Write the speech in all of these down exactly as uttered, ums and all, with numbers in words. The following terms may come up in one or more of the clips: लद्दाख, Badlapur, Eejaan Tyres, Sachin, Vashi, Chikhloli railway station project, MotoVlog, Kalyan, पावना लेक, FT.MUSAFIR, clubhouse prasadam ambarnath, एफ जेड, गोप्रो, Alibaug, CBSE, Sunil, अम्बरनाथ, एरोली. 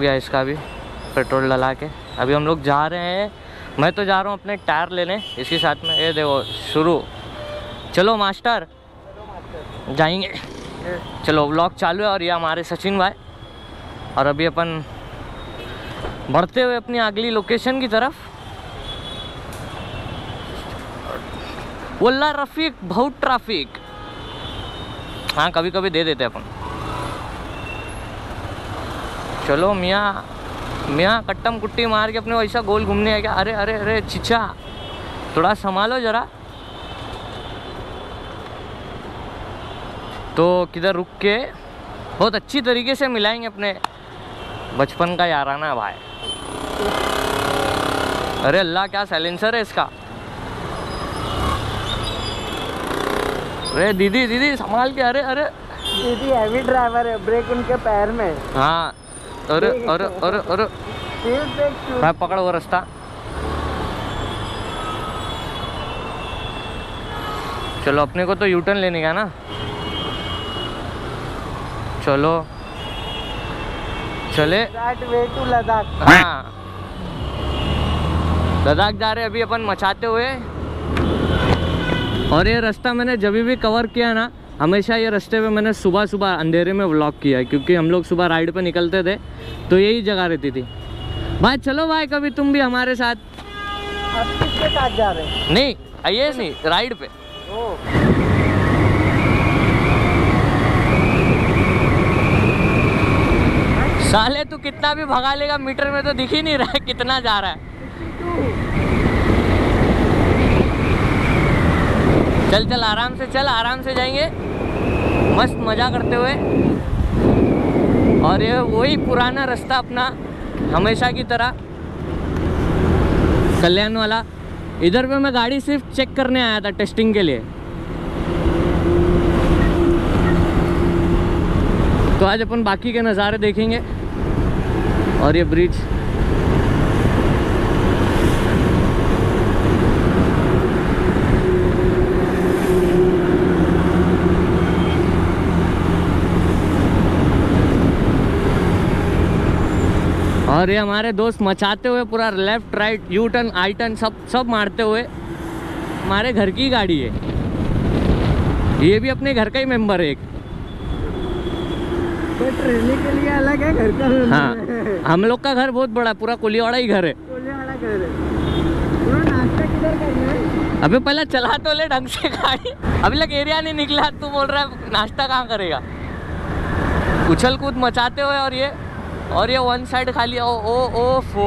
गया इसका भी पेट्रोल डला के। अभी हम लोग जा रहे हैं, मैं तो जा रहा हूँ अपने टायर लेने, इसके साथ में ये देखो शुरू। चलो मास्टर, चलो मास्टर। जाएंगे, चलो व्लॉग चालू है। और ये हमारे सचिन भाई, और अभी अपन बढ़ते हुए अपनी अगली लोकेशन की तरफ। वल्ला रफीक बहुत ट्रैफिक, हाँ कभी कभी दे देते अपन। चलो मियाँ मियाँ कट्टम कुट्टी मार के अपने वैसा गोल घूमने है क्या? अरे अरे अरे चिचा थोड़ा संभालो जरा। तो किधर रुक के बहुत अच्छी तरीके से मिलाएंगे अपने बचपन का याराना भाई। अरे अल्लाह क्या साइलेंसर है इसका। अरे दीदी दीदी संभाल के। अरे अरे दीदी हैवी ड्राइवर है, ब्रेक उनके पैर में। हाँ और और और और भाई पकड़ वो रास्ता। चलो अपने को तो यूटर्न लेने का ना। चलो चले टू लद्दाख। हाँ लद्दाख जा रहे अभी अपन मचाते हुए। और ये रास्ता मैंने जब भी कवर किया ना, हमेशा ये रास्ते पे मैंने सुबह सुबह अंधेरे में व्लॉग किया है, क्योंकि हम लोग सुबह राइड पे निकलते थे तो यही जगह रहती थी भाई। चलो भाई कभी तुम भी हमारे साथ। आप किसके साथ जा रहे हैं? नहीं ये नहीं, राइड पे। ओ। साले तू कितना भी भगा लेगा मीटर में तो दिख ही नहीं रहा है कितना जा रहा है। चल चल आराम से, चल आराम से जाएंगे, मस्त मज़ा करते हुए। और ये वही पुराना रास्ता अपना हमेशा की तरह कल्याण वाला। इधर पे मैं गाड़ी सिर्फ चेक करने आया था टेस्टिंग के लिए। तो आज अपन बाकी के नज़ारे देखेंगे। और ये ब्रिज और ये हमारे दोस्त मचाते हुए पूरा left right U turn I turn सब सब मारते हुए। हमारे घर की गाड़ी है, ये भी अपने घर का ही मेंबर है एक। तो ट्रेनिंग के लिए अलग है, घर का। हाँ हम लोग का घर बहुत बड़ा, पूरा कोलियावाड़ा ही घर है, कोलियावाड़ा घर है। पूरा नाश्ता किधर करना है? अबे पहले चला तो ले ढंग से गाड़ी, अभी तक एरिया नहीं निकला, तू बोल रहा है नाश्ता कहाँ करेगा? उछल कूद मचाते हुए। और ये और ये वन साइड खाली। ओ ओ ओ फो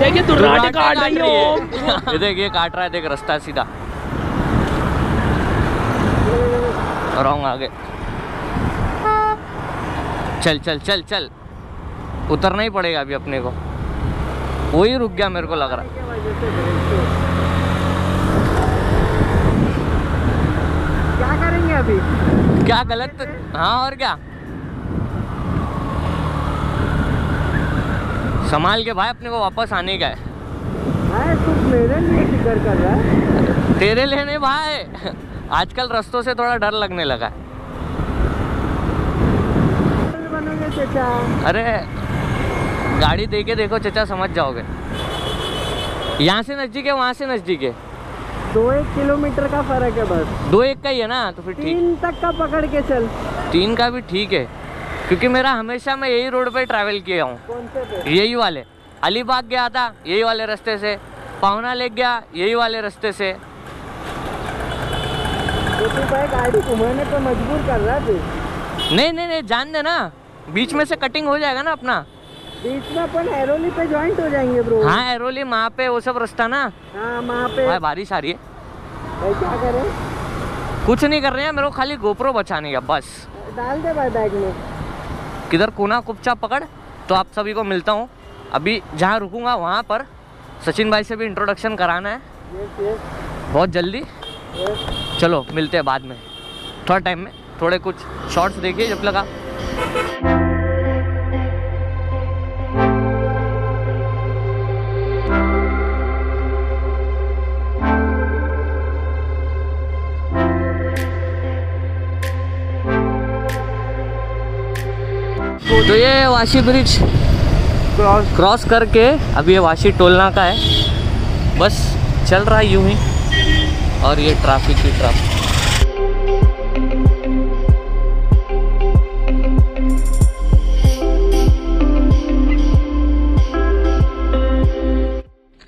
देखिए तो काट काट रही है। ये देखिए काट रहा है, देख रास्ता सीधा। रॉन्ग आगे। चल चल चल चल उतरना ही पड़ेगा अभी अपने को। वही रुक गया मेरे को लग रहा है। क्या करेंगे अभी? क्या गलत? हाँ और क्या, संभाल के भाई, अपने को वापस आने का है। भाई तू मेरे लिए फिक्र कर रहा है? तेरे लिए नहीं भाई, आजकल रस्तों से थोड़ा डर लगने लगा है। बनोगे चचा? अरे गाड़ी दे के देखो चचा, समझ जाओगे। यहाँ से नज़दीक है, वहाँ से नज़दीक है, दो एक किलोमीटर का फर्क है बस। दो एक का ही है ना, तो फिर तीन तक का पकड़ के चल। तीन का भी ठीक है, क्योंकि मेरा हमेशा मैं यही रोड पे ट्रैवल किया हूँ, यही वाले। अलीबाग गया था यही वाले रास्ते से, पावना लेक गया यही वाले रास्ते से। तो गाड़ी घुमाने पे मजबूर कर रहा है। नहीं नहीं नहीं जान देना, बीच में से कटिंग हो जाएगा ना अपना। बीच में अपन एरोली पे ज्वाइंट हो जाएंगे ब्रो। हाँ एरोली वहाँ पे वो सब रास्ता ना। हाँ वहाँ पे बारिश आ रही है। क्या करे? कुछ नहीं कर रहे हैं, मेरे को खाली गोप्रो बचाने का बस। डाल दे भाई बैग में। किधर कोना कुपचा पकड़। तो आप सभी को मिलता हूँ अभी जहाँ रुकूंगा वहाँ पर। सचिन भाई से भी इंट्रोडक्शन कराना है। yes, yes. बहुत जल्दी। yes. चलो मिलते हैं बाद में, थोड़ा टाइम में। थोड़े कुछ शॉर्ट्स देखिए जब लगा। तो ये वाशी ब्रिज क्रॉस क्रॉस करके अभी ये वाशी टोल नाका है, बस चल रहा है यूं ही। और ये ट्रैफिक की ट्रैफिक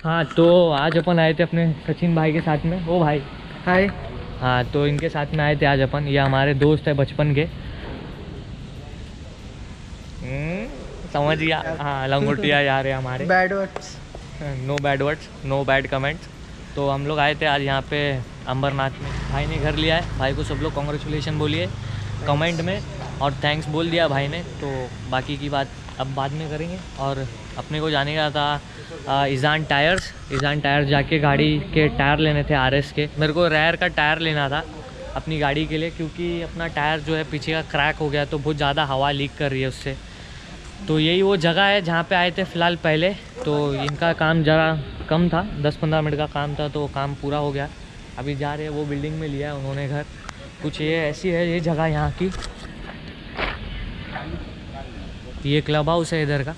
हाँ। तो आज अपन आए थे अपने सचिन भाई के साथ में, वो भाई हाय हाँ। तो इनके साथ में आए थे आज अपन, ये हमारे दोस्त है बचपन के, समझ गया हाँ, लंगोटिया यार है हमारे। Bad words, no bad words, no bad comments. तो हम लोग आए थे आज यहाँ पे अम्बरनाथ में, भाई ने घर लिया है, भाई को सब लोग कॉन्ग्रेचुलेशन बोलिए कमेंट में, और थैंक्स बोल दिया भाई ने। तो बाकी की बात अब बाद में करेंगे। और अपने को जाने का था ईजान टायर्स, ईजान टायर्स जाके गाड़ी के टायर लेने थे आरएस के। मेरे को रेयर का टायर लेना था अपनी गाड़ी के लिए, क्योंकि अपना टायर जो है पीछे का क्रैक हो गया, तो बहुत ज़्यादा हवा लीक कर रही है उससे। तो यही वो जगह है जहाँ पे आए थे फ़िलहाल पहले। तो इनका काम ज़रा कम था, दस पंद्रह मिनट का काम था, तो वो काम पूरा हो गया। अभी जा रहे हैं, वो बिल्डिंग में लिया है उन्होंने घर। कुछ ये ऐसी है ये जगह यहाँ की, ये क्लब हाउस है इधर का।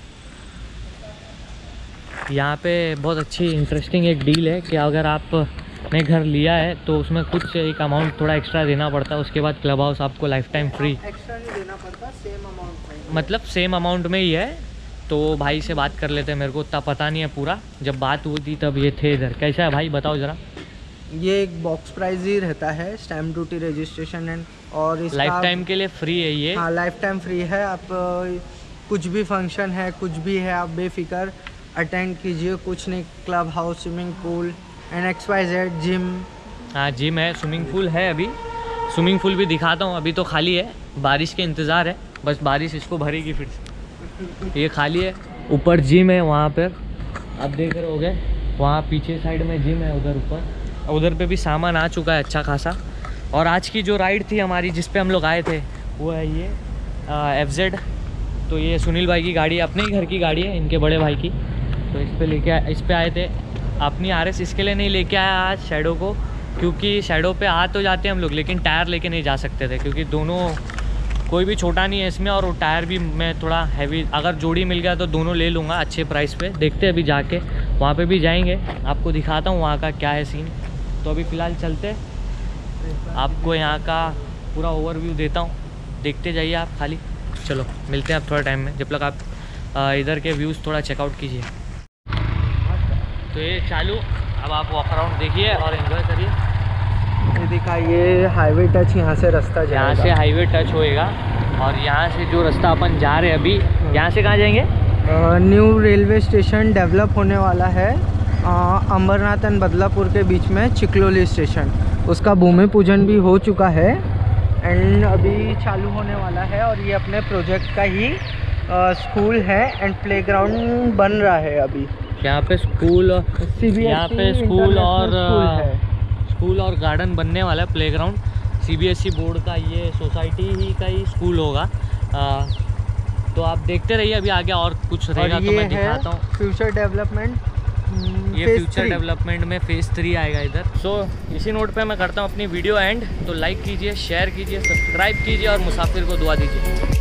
यहाँ पे बहुत अच्छी इंटरेस्टिंग एक डील है कि अगर आपने घर लिया है तो उसमें कुछ एक अमाउंट थोड़ा एक्स्ट्रा देना पड़ता है, उसके बाद क्लब हाउस आपको लाइफ टाइम फ्री। एक्स्ट्रा नहीं देना पड़ता, सेम अमाउंट में, मतलब सेम अमाउंट में ही है। तो भाई से बात कर लेते हैं, मेरे को उतना पता नहीं है पूरा, जब बात हुई थी तब ये थे इधर। कैसा है भाई बताओ ज़रा। ये एक बॉक्स प्राइस ही रहता है, स्टैम्प ड्यूटी रजिस्ट्रेशन एंड, और लाइफ टाइम के लिए फ्री है ये। हाँ लाइफ टाइम फ्री है, आप कुछ भी फंक्शन है कुछ भी है आप बेफिक्र अटेंड कीजिए। कुछ नहीं, club house, swimming pool and X Y Z, gym. हाँ जिम है, स्विमिंग पूल है, अभी स्विमिंग पूल भी दिखाता हूँ। अभी तो खाली है, बारिश के इंतज़ार है, बस बारिश इसको भरेगी फिर से। ये खाली है, ऊपर जिम है वहाँ पर आप देख रहे हो गए, वहाँ पीछे साइड में जिम है उधर ऊपर, उधर पे भी सामान आ चुका है अच्छा खासा। और आज की जो राइड थी हमारी जिस पे हम लोग आए थे वो है ये एफ जेड। तो ये सुनील भाई की गाड़ी है, अपने ही घर की गाड़ी है इनके बड़े भाई की। तो इस पे लेके आए, इस पे आए थे अपनी आरएस। इसके लिए नहीं लेके आया आज शैडो को, क्योंकि शैडो पे आ तो जाते हैं हम लोग लेकिन टायर लेके नहीं जा सकते थे, क्योंकि दोनों कोई भी छोटा नहीं है इसमें, और वो टायर भी मैं थोड़ा हैवी, अगर जोड़ी मिल गया तो दोनों ले लूँगा अच्छे प्राइस पे। देखते हैं अभी जाके, वहाँ पे भी जाएंगे, आपको दिखाता हूँ वहाँ का क्या है सीन। तो अभी फ़िलहाल चलते, आपको यहाँ का पूरा ओवरव्यू देता हूँ, देखते जाइए आप खाली। चलो मिलते हैं आप थोड़ा टाइम में, जब तक आप इधर के व्यूज़ थोड़ा चेकआउट कीजिए। तो ये चालू, अब आप वॉक अराउंड देखिए और एंजॉय करिए। ये देखा, ये हाईवे टच, यहाँ से रास्ता जाएगा, यहाँ से हाईवे टच होएगा। और यहाँ से जो रास्ता अपन जा रहे हैं अभी, यहाँ से कहाँ जाएंगे? न्यू रेलवे स्टेशन डेवलप होने वाला है अम्बरनाथ एंड बदलापुर के बीच में, चिखलोली स्टेशन, उसका भूमि पूजन भी हो चुका है एंड अभी चालू होने वाला है। और ये अपने प्रोजेक्ट का ही आ, स्कूल है एंड प्लेग्राउंड बन रहा है अभी। यहाँ पे स्कूल, यहाँ पे स्कूल और स्कूल और गार्डन बनने वाला है, प्लेग्राउंड। सीबीएसई बोर्ड का ये सोसाइटी ही का ही स्कूल होगा। आ, तो आप देखते रहिए अभी आगे और कुछ रहेगा तो मैं दिखाता हूँ। फ्यूचर डेवलपमेंट, ये फ्यूचर डेवलपमेंट में फेज़ थ्री आएगा इधर। सो so, इसी नोट पे मैं करता हूँ अपनी वीडियो एंड। तो लाइक कीजिए, शेयर कीजिए, सब्सक्राइब कीजिए और मुसाफिर को दुआ दीजिए।